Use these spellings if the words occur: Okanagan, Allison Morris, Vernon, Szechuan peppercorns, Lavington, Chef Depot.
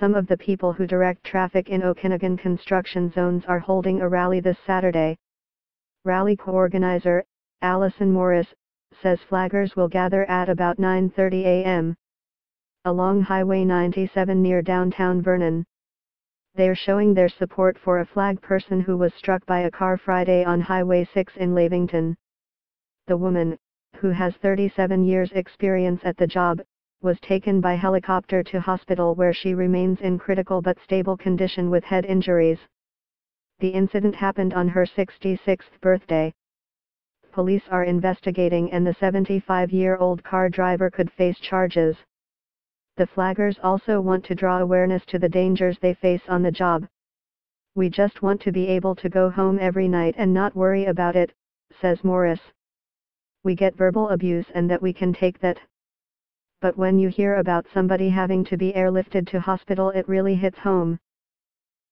Some of the people who direct traffic in Okanagan construction zones are holding a rally this Saturday. Rally co-organizer, Allison Morris, says flaggers will gather at about 9:30 a.m. along Highway 97 near downtown Vernon. They're showing their support for a flag person who was struck by a car Friday on Highway 6 in Lavington. The woman, who has 37 years' experience at the job, was taken by helicopter to hospital where she remains in critical but stable condition with head injuries. The incident happened on her 66th birthday. Police are investigating and the 75-year-old car driver could face charges. The flaggers also want to draw awareness to the dangers they face on the job. "We just want to be able to go home every night and not worry about it," says Morris. "We get verbal abuse and that we can take that. But when you hear about somebody having to be airlifted to hospital, it really hits home."